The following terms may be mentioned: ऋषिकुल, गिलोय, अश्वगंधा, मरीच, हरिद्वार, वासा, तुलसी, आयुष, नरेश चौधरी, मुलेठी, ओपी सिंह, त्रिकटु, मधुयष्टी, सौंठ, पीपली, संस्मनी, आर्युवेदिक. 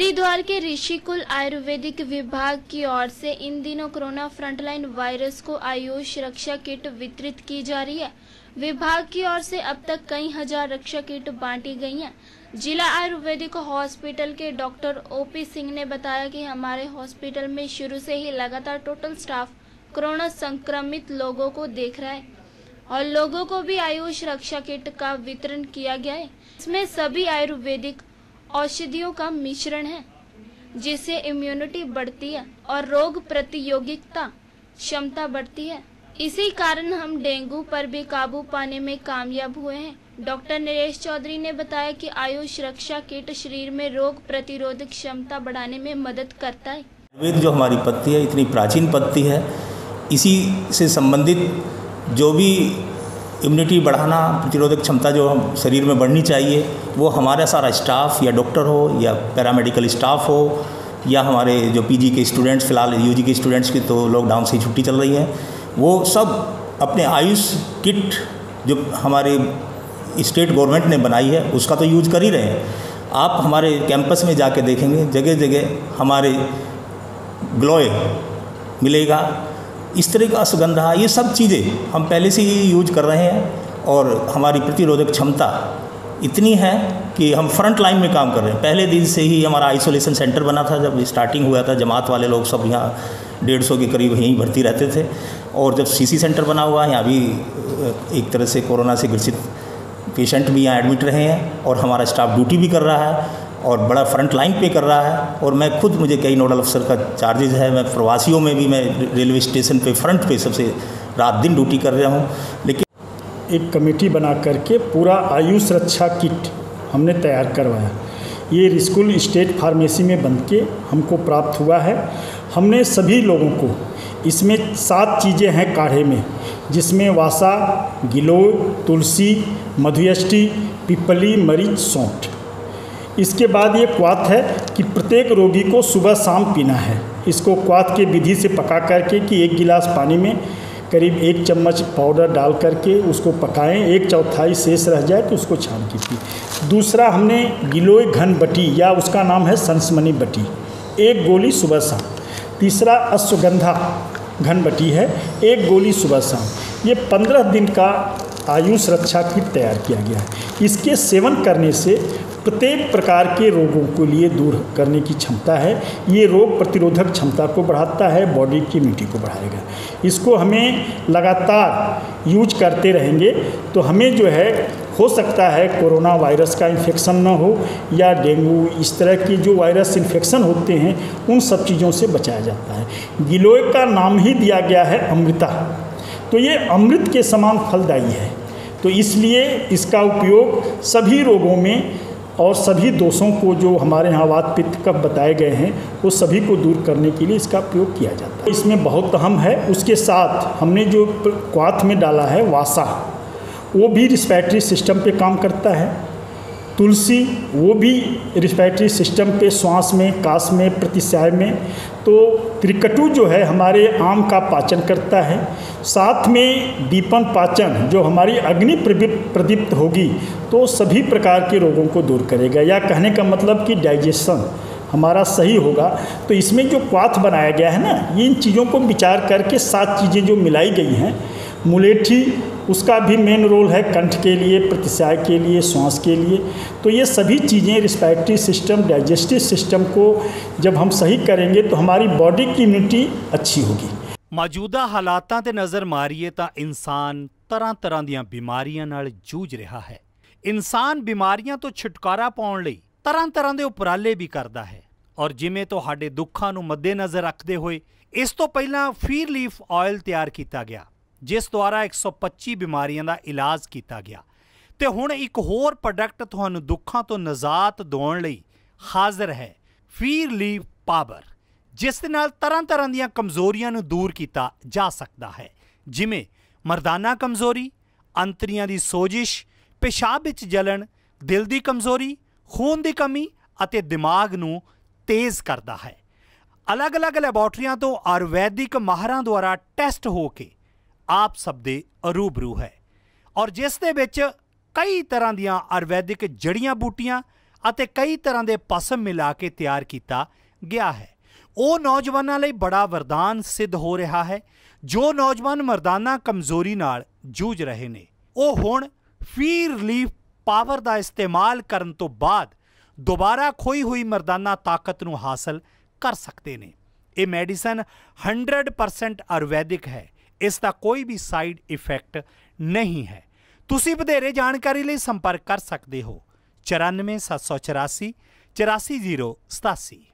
हरिद्वार के ऋषिकुल आयुर्वेदिक विभाग की ओर से इन दिनों कोरोना फ्रंटलाइन वायरस को आयुष रक्षा किट वितरित की जा रही है। विभाग की ओर से अब तक कई हजार रक्षा किट बांटी गई हैं। जिला आयुर्वेदिक हॉस्पिटल के डॉक्टर ओपी सिंह ने बताया कि हमारे हॉस्पिटल में शुरू से ही लगातार टोटल स्टाफ कोरोना संक्रमित लोगों को देख रहा है और लोगों को भी आयुष रक्षा किट का वितरण किया गया है। इसमें सभी आयुर्वेदिक औषधियों का मिश्रण है जिससे इम्यूनिटी बढ़ती है और रोग प्रतिरोधकता क्षमता बढ़ती है। इसी कारण हम डेंगू पर भी काबू पाने में कामयाब हुए हैं। डॉक्टर नरेश चौधरी ने बताया कि आयुष रक्षा किट शरीर में रोग प्रतिरोधक क्षमता बढ़ाने में मदद करता है। आयुर्वेद जो हमारी पद्धति है इतनी प्राचीन पद्धति है, इसी से संबंधित जो भी इम्यूनिटी बढ़ाना प्रतिरोधक क्षमता जो हम शरीर में बढ़नी चाहिए वो हमारा सारा स्टाफ या डॉक्टर हो या पैरामेडिकल स्टाफ हो या हमारे जो पीजी के स्टूडेंट्स, फिलहाल यूजी के स्टूडेंट्स की तो लॉकडाउन से छुट्टी चल रही है, वो सब अपने आयुष किट जो हमारे स्टेट गवर्नमेंट ने बनाई है उसका तो यूज कर ही रहे हैं। आप हमारे कैंपस में जाके देखेंगे जगह जगह हमारे गिलोय मिलेगा, इस तरह का अश्वगंधा, ये सब चीज़ें हम पहले से ही यूज कर रहे हैं और हमारी प्रतिरोधक क्षमता इतनी है कि हम फ्रंट लाइन में काम कर रहे हैं। पहले दिन से ही हमारा आइसोलेशन सेंटर बना था, जब स्टार्टिंग हुआ था जमात वाले लोग सब यहाँ 150 के करीब यहीं भर्ती रहते थे और जब सीसी सेंटर बना हुआ है यहाँ भी एक तरह से कोरोना से ग्रसित पेशेंट भी यहाँ एडमिट रहे हैं और हमारा स्टाफ ड्यूटी भी कर रहा है और बड़ा फ्रंट लाइन पे कर रहा है। और मैं खुद, मुझे कई नोडल अफसर का चार्जेज है, मैं प्रवासियों में भी मैं रेलवे स्टेशन पे फ्रंट पे सबसे रात दिन ड्यूटी कर रहा हूँ। लेकिन एक कमेटी बना करके पूरा आयुष रक्षा किट हमने तैयार करवाया। ये ऋषिकुल स्टेट फार्मेसी में बन के हमको प्राप्त हुआ है। हमने सभी लोगों को इसमें 7 चीज़ें हैं काढ़े में, जिसमें वासा, गिलोय, तुलसी, मधुयष्टी, पीपली, मरीच, सौंठ। इसके बाद ये क्वाथ है कि प्रत्येक रोगी को सुबह शाम पीना है। इसको क्वाथ के विधि से पका करके कि 1 गिलास पानी में करीब 1 चम्मच पाउडर डाल करके उसको पकाएं, 1/4 शेष रह जाए तो उसको छान के पिए। दूसरा हमने गिलोय घन बटी या उसका नाम है संस्मनी बटी, 1 गोली सुबह शाम। तीसरा अश्वगंधा घन बटी है, 1 गोली सुबह शाम। ये 15 दिन का आयुष रक्षा किट तैयार किया गया है। इसके सेवन करने से प्रत्येक प्रकार के रोगों के लिए दूर करने की क्षमता है। ये रोग प्रतिरोधक क्षमता को बढ़ाता है, बॉडी की इम्यूनिटी को बढ़ाएगा। इसको हमें लगातार यूज करते रहेंगे तो हमें जो है हो सकता है कोरोना वायरस का इन्फेक्शन ना हो या डेंगू, इस तरह की जो वायरस इन्फेक्शन होते हैं उन सब चीज़ों से बचाया जाता है। गिलोय का नाम ही दिया गया है अमृता, तो ये अमृत के समान फलदायी है, तो इसलिए इसका उपयोग सभी रोगों में और सभी दोषों को जो हमारे यहाँ वात पित्त कफ बताए गए हैं वो सभी को दूर करने के लिए इसका प्रयोग किया जाता है। इसमें बहुत अहम है। उसके साथ हमने जो क्वाथ में डाला है वासा, वो भी रिस्पिरेटरी सिस्टम पे काम करता है। तुलसी, वो भी रिस्पिरेटरी सिस्टम पे, श्वास में, काश में, प्रतिशय में। तो त्रिकटु जो है हमारे आम का पाचन करता है, साथ में दीपन पाचन जो हमारी अग्नि प्रदीप्त होगी तो सभी प्रकार के रोगों को दूर करेगा, या कहने का मतलब कि डाइजेशन हमारा सही होगा। तो इसमें जो क्वाथ बनाया गया है ना, इन चीज़ों को विचार करके 7 चीज़ें जो मिलाई गई हैं। मुलेठी, उसका भी मेन रोल है कंठ के लिए, प्रतिशय के लिए, श्वास के लिए। तो ये सभी चीज़ें रिस्पिरेटरी सिस्टम, डाइजेस्टिव सिस्टम को जब हम सही करेंगे तो हमारी बॉडी की इम्यूनिटी अच्छी होगी। मौजूदा हालातां ते नज़र मारीए तां इंसान तरह तरह ਦੀਆਂ बीमारियां ਨਾਲ जूझ रहा है। इंसान बीमारियां तो छुटकारा पाउण ਲਈ तरह तरह ਦੇ ਉਪਰਾਲੇ भी करता है और जिमें ਤੁਹਾਡੇ ਦੁੱਖਾਂ ਨੂੰ मद्देनज़र रखते हुए इस तो पहला ਫੀਰ ਲੀਫ ਆਇਲ तैयार किया गया जिस द्वारा 125 बीमारियां का इलाज किया गया। तो हुण एक होर प्रोडक्ट तुहानू दुखों तो निजात दिवाउण लई हाज़र है, फीर लीफ पावर, जिस दे नाल तरह तरह दीआं कमजोरियां नू दूर किया जा सकता है, जिमें मर्दाना कमजोरी, अंतड़ियां दी सोजिश, पेशाब विच जलन, दिल की कमजोरी, खून की कमी अते दिमाग नू तेज़ करता है। अलग अलग लैबोरेटरियां तो आयुर्वैदिक माहरां द्वारा टैसट हो के आप सब दे रूबरू है और जिस दे विच कई तरह दीआं आयुर्वैदिक जड़ियां बूटियां ਅਤੇ कई तरह के पसम मिला के तैयार किया गया है। वो नौजवानों लिए बड़ा वरदान सिद्ध हो रहा है। जो नौजवान मर्दाना कमजोरी नाल जूझ रहे ने वो हुण फी रिलीफ पावर का इस्तेमाल करन तो बाद दोबारा खोई हुई मर्दाना ताकत नूं हासिल कर सकते हैं। ये मेडिसन 100% आयुर्वैदिक है। इसका कोई भी साइड इफेक्ट नहीं है। तुसी वधेरे जानकारी लिए संपर्क कर सकते हो 947484 84087।